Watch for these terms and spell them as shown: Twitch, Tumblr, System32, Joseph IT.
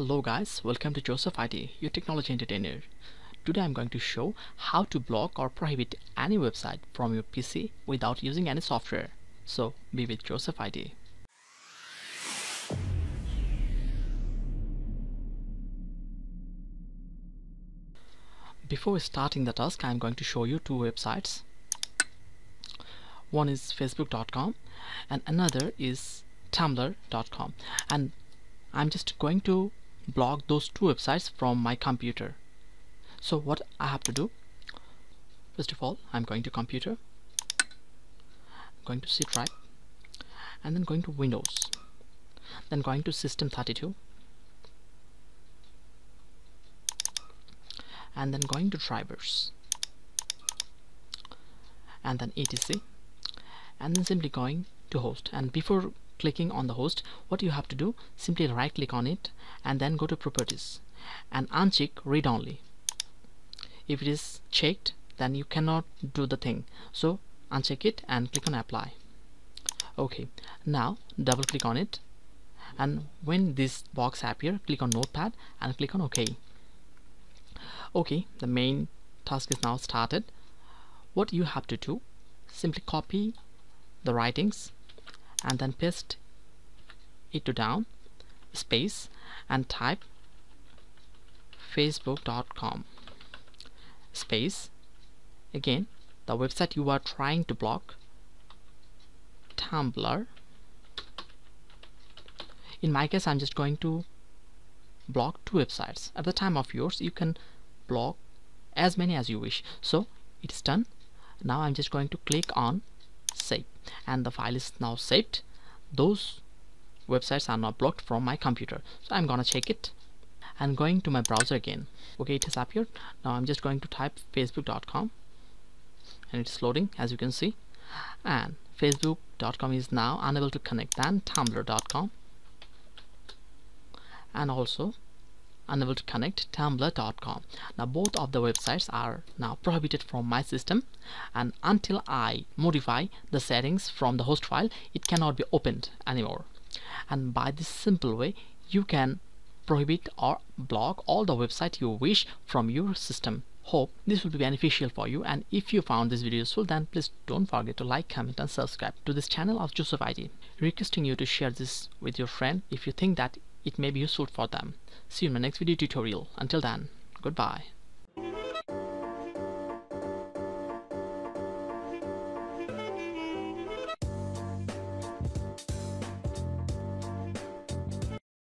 Hello guys, welcome to Joseph IT, your technology entertainer. Today I'm going to show how to block or prohibit any website from your PC without using any software. So be with Joseph IT. Before starting the task, I'm going to show you two websites. One is facebook.com and another is tumblr.com, and I'm just going to block those two websites from my computer. So what I have to do, first of all, I'm going to computer, going to C drive, and then going to Windows, then going to System32, and then going to drivers, and then etc, and then simply going to host. And before clicking on the host, what you have to do, simply right click on it and then go to properties and uncheck read only. If it is checked, then you cannot do the thing, so uncheck it and click on apply. Okay, now double click on it, and when this box appears, click on notepad and click on OK. Okay, the main task is now started. What you have to do, simply copy the writings and then paste it to down space and type facebook.com space, again the website you are trying to block, Tumblr. In my case, I'm just going to block two websites. At the time of yours, you can block as many as you wish. So it's done. Now I'm just going to click on save, and the file is now saved. Those websites are now blocked from my computer, so I'm gonna check it and going to my browser again. Okay, it has appeared. Now I'm just going to type facebook.com, and it's loading, as you can see, and facebook.com is now unable to connect, and tumblr.com, and also unable to connect tumblr.com. now both of the websites are now prohibited from my system, and until I modify the settings from the host file, it cannot be opened anymore. And by this simple way, you can prohibit or block all the websites you wish from your system. Hope this will be beneficial for you, and if you found this video useful, then please don't forget to like, comment and subscribe to this channel of Joseph IT, requesting you to share this with your friend if you think that it may be useful for them. See you in my next video tutorial. Until then, goodbye.